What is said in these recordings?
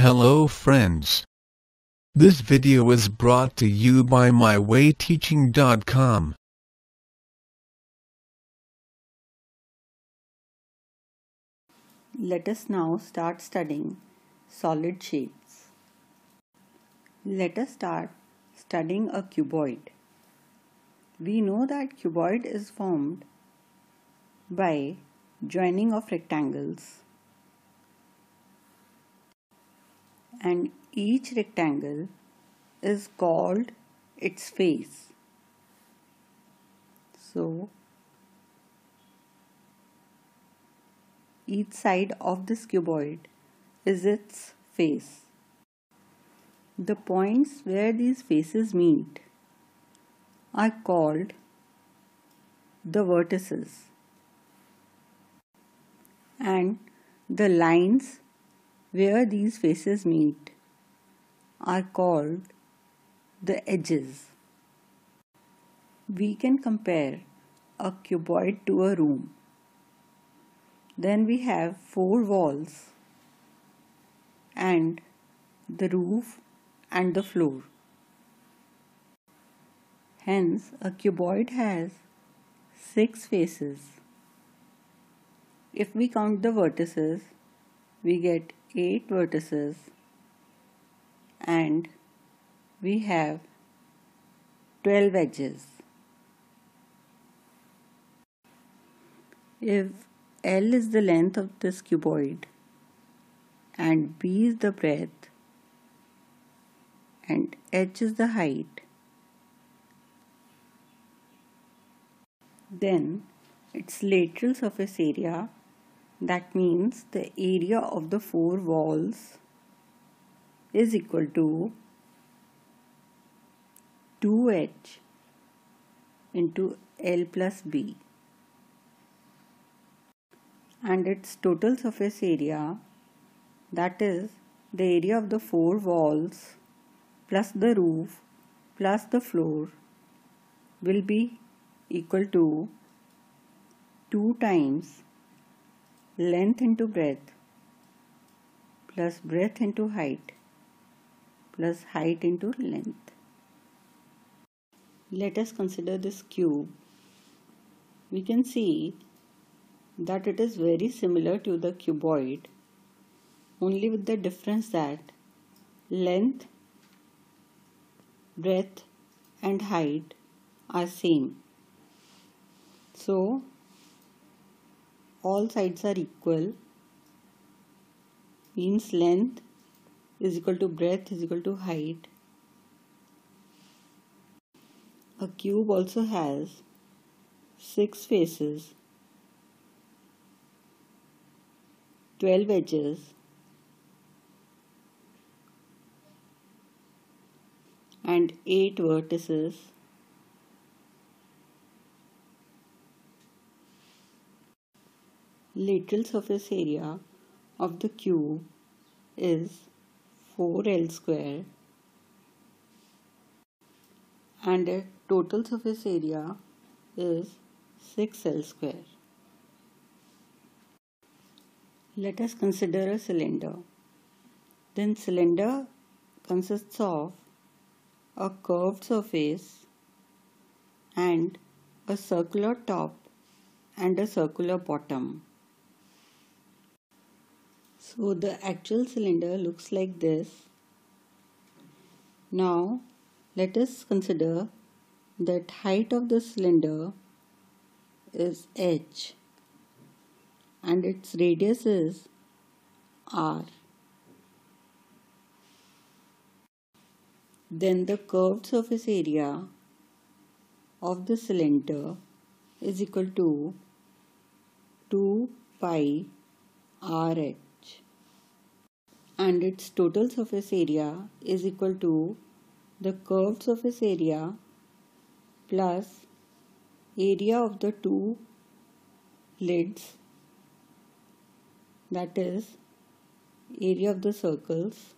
Hello friends. This video is brought to you by MyWayTeaching.com. Let us now start studying solid shapes. Let us start studying a cuboid. We know that cuboid is formed by joining of rectangles, and each rectangle is called its face. So each side of this cuboid is its face. The points where these faces meet are called the vertices, and the lines where these faces meet are called the edges. We can compare a cuboid to a room. Then we have four walls and the roof and the floor. Hence, a cuboid has six faces. If we count the vertices, we get 8 vertices, and we have 12 edges. If L is the length of this cuboid and B is the breadth and H is the height, then its lateral surface area, that means the area of the four walls, is equal to 2H into L plus B. And its total surface area, that is the area of the four walls plus the roof plus the floor, will be equal to 2 times length into breadth plus breadth into height plus height into length. Let us consider this cube. We can see that it is very similar to the cuboid, only with the difference that length, breadth and height are same. So all sides are equal, means length is equal to breadth is equal to height. A cube also has 6 faces, 12 edges, and 8 vertices. Lateral surface area of the cube is 4L square, and the total surface area is 6L square. Let us consider a cylinder. Then cylinder consists of a curved surface and a circular top and a circular bottom. So the actual cylinder looks like this. Now let us consider that height of the cylinder is h, and its radius is r. Then the curved surface area of the cylinder is equal to 2 pi rh, and its total surface area is equal to the curved surface area plus area of the two lids, that is area of the circles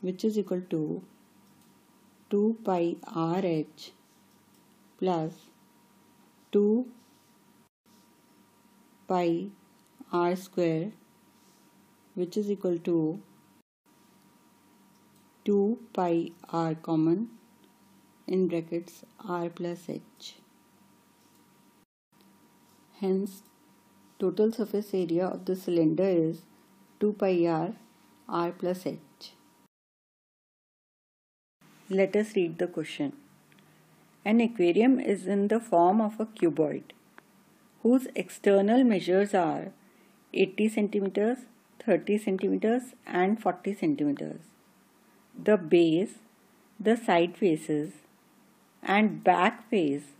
which is equal to 2 pi rh plus 2 pi r square, which is equal to 2 pi r common in brackets r plus h. Hence, total surface area of the cylinder is 2 pi r, r plus h. Let us read the question. An aquarium is in the form of a cuboid whose external measures are 80 centimeters, 30 centimeters and 40 centimeters. The base, the side faces and back face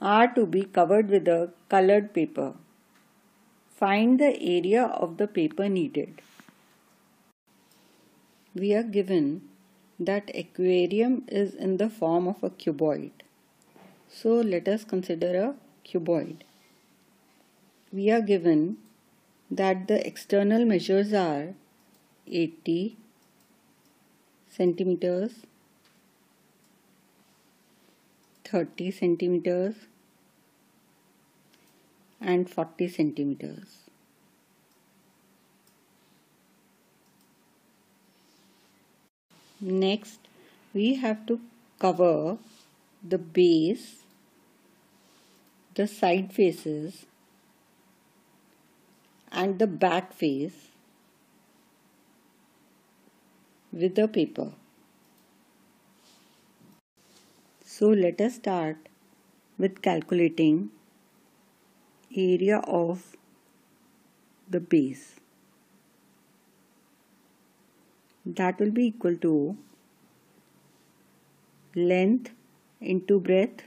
are to be covered with a colored paper. Find the area of the paper needed. We are given that aquarium is in the form of a cuboid. So let us consider a cuboid. We are given that the external measures are 80 centimeters, 30 centimeters and 40 centimeters. Next, we have to cover the base, the side faces and the back face with the paper. So let us start with calculating area of the base. That will be equal to length into breadth,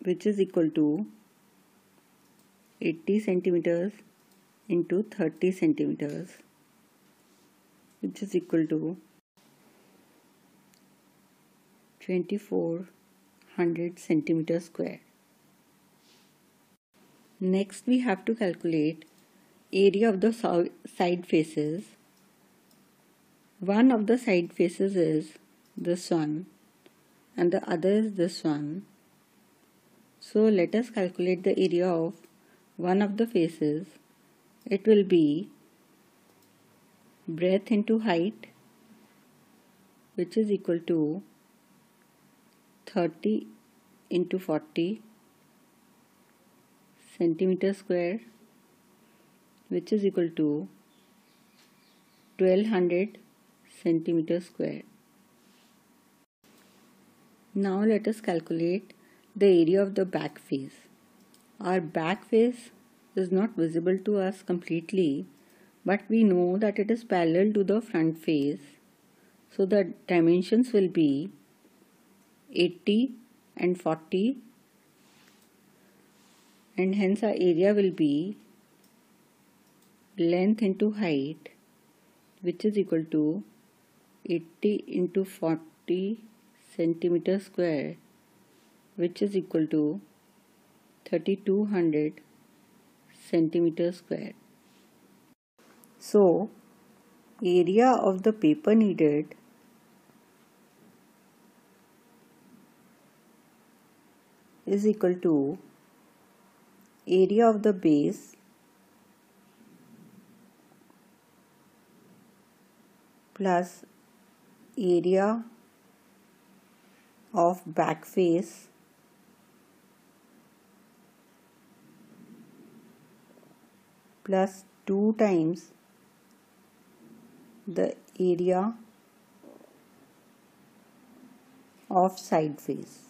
which is equal to 80 centimeters into 30 centimeters, which is equal to 2400 centimeter square. Next, we have to calculate area of the side faces. One of the side faces is this one and the other is this one. So let us calculate the area of one of the faces. It will be breadth into height, which is equal to 30 into 40 centimeter square, which is equal to 1200 centimeter square. Now let us calculate the area of the back face. Our back face is not visible to us completely, but we know that it is parallel to the front face. So the dimensions will be 80 and 40, and hence our area will be length into height, which is equal to 80 into 40 centimeter square, which is equal to 3200 centimeter square. So area of the paper needed is equal to area of the base plus area of back face plus 2 times the area of side face.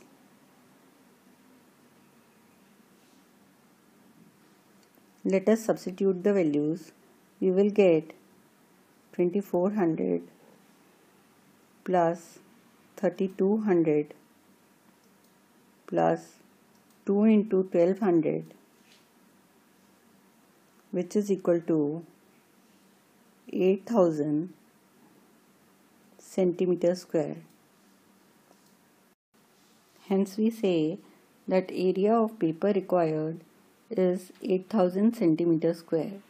Let us substitute the values. We will get 2400 plus 3200 plus 2 into 1200, which is equal to 8000 centimeter square. Hence we say that area of paper required is 8000 centimeter square.